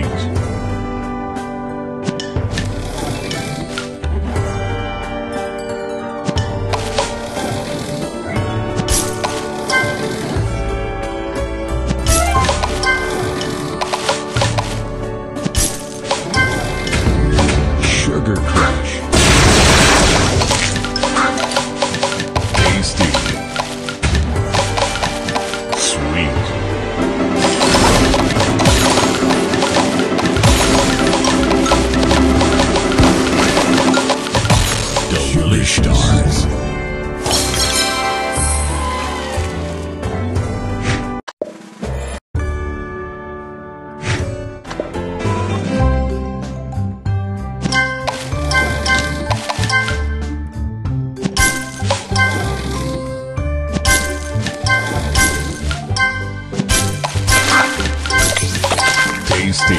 wheels. Stars. Tasty. Tasty,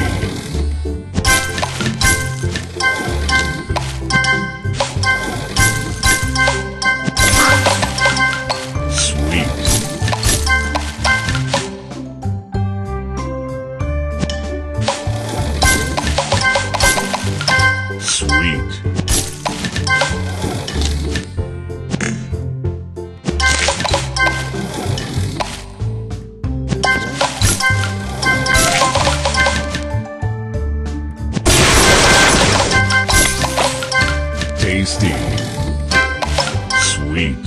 sweet,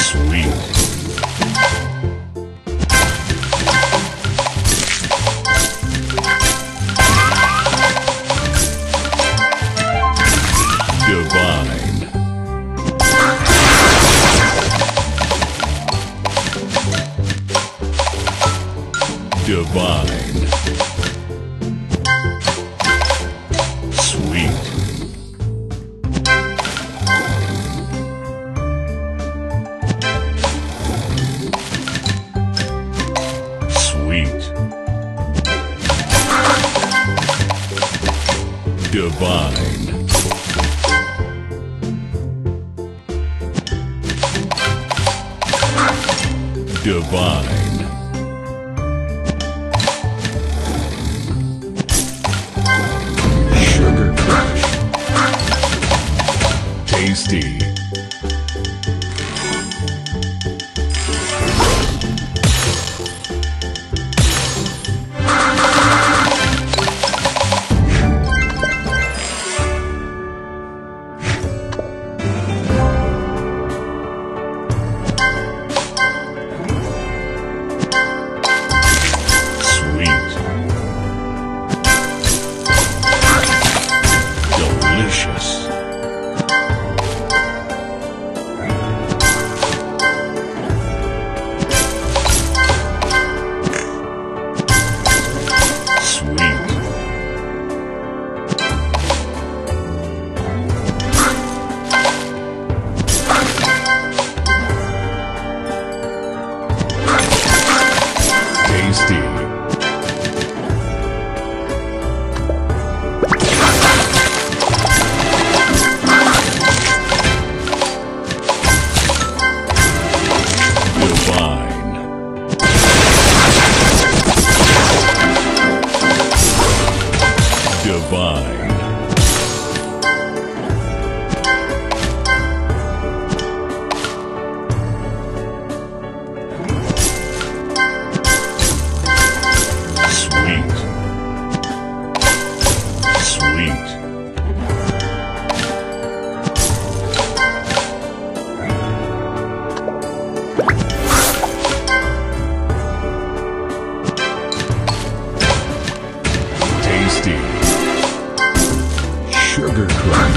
sweet, divine, divine. Divine, divine, sugar crush, tasty, divine, sweet, sweet, tasty. Sugar crush.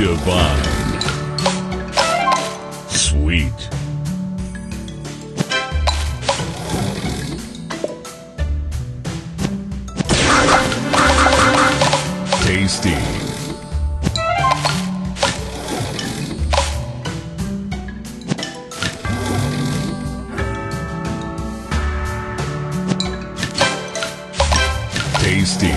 Divine. Sweet. Tasty. Tasty.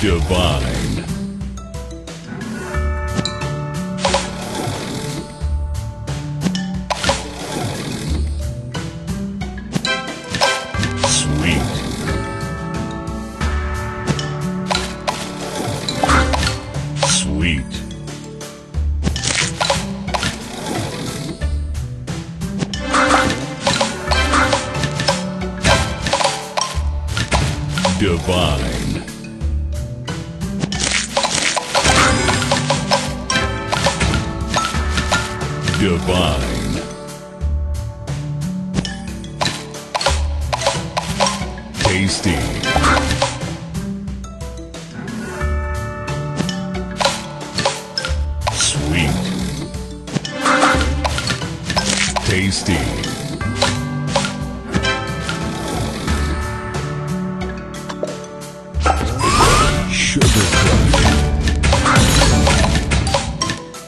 Divine. Sweet. Sweet. Divine. Divine. Tasty. Sweet. Tasty. Sugar crush.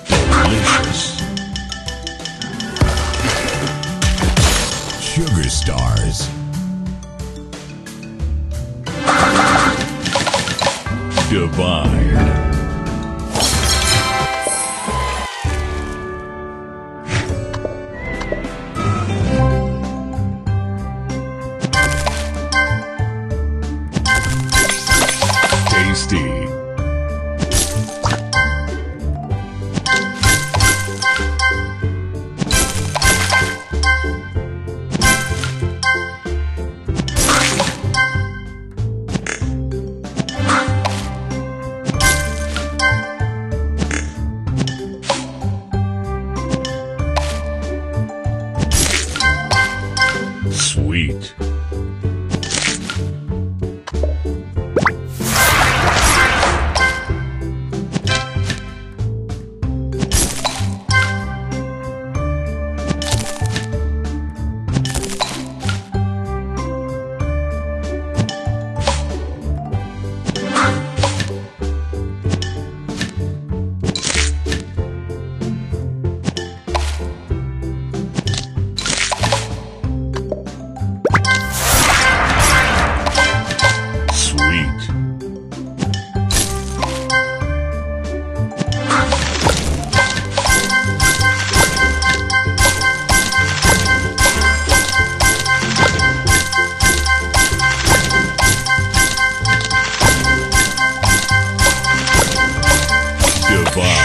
Delicious. Sugar stars. Divine. Tasty. Sweet.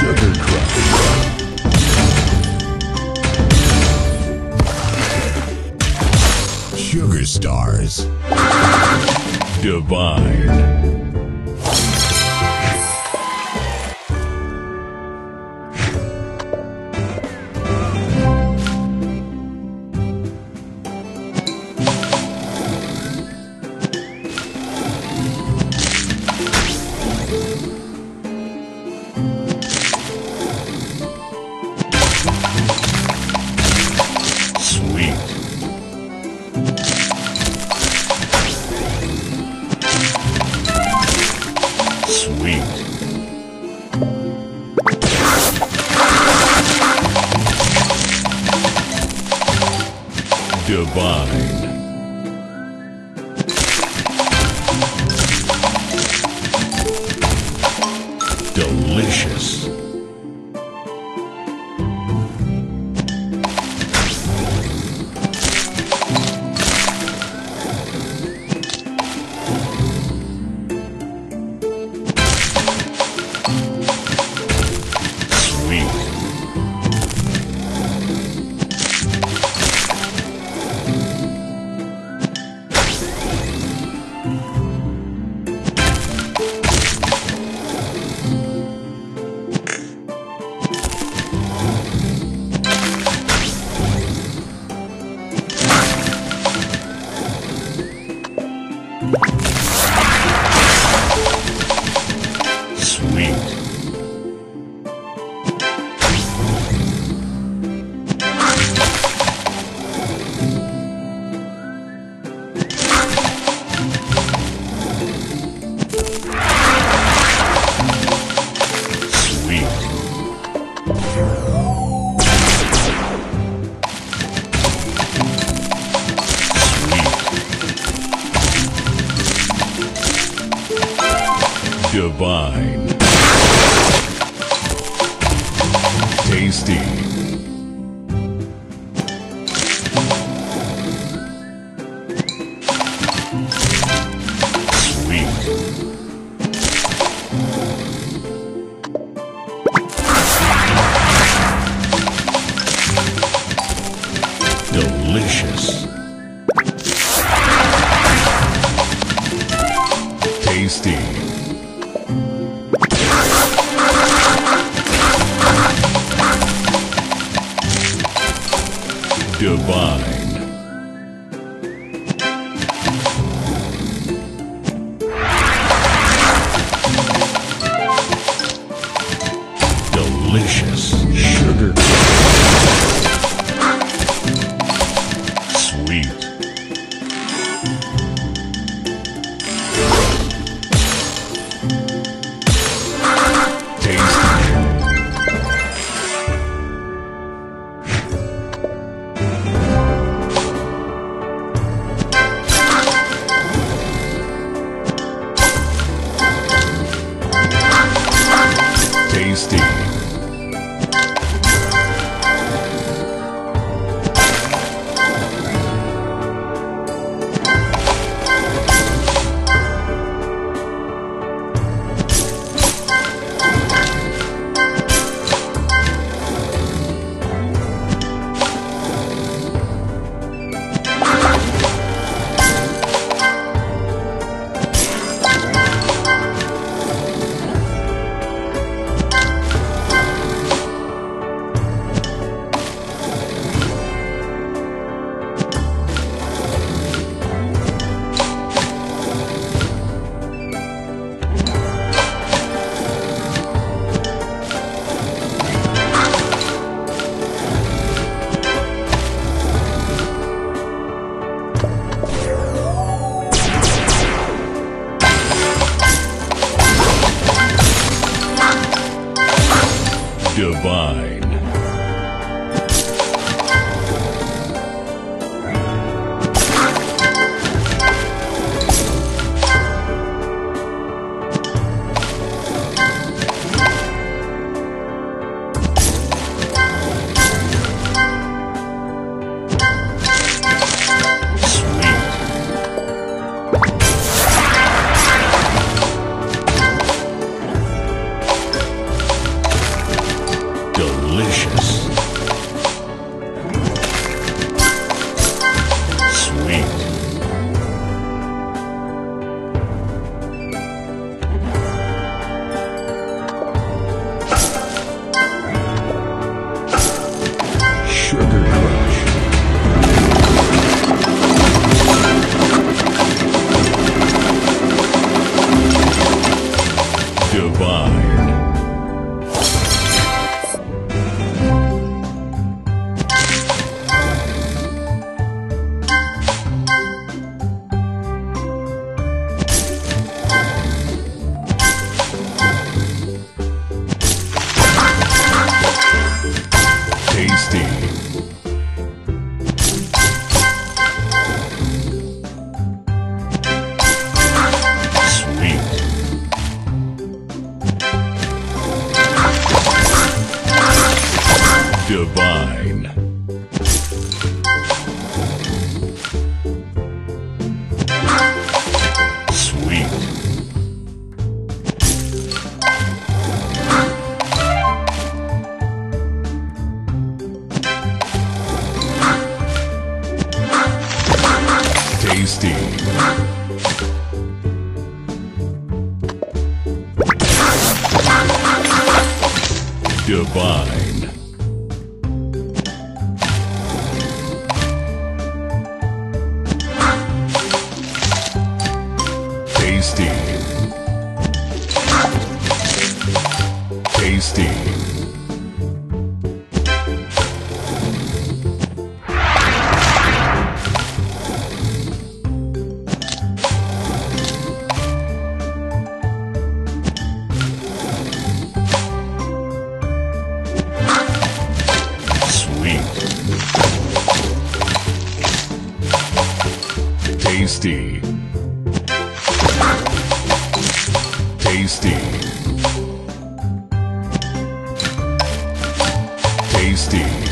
Sugar crush. Sugar stars. Divine. Divine. Delicious. Divine. Tasty. Sweet. Delicious. Tasty. Divine. Delicious. Sugar. Sweet. Tasty. Tasty. Divine. Delicious. Sweet. Sugar Crush. Divine. Divine. Sweet. Tasty. Divine. Tasty. Tasty. Sweet. Tasty. Tasty. Tasty.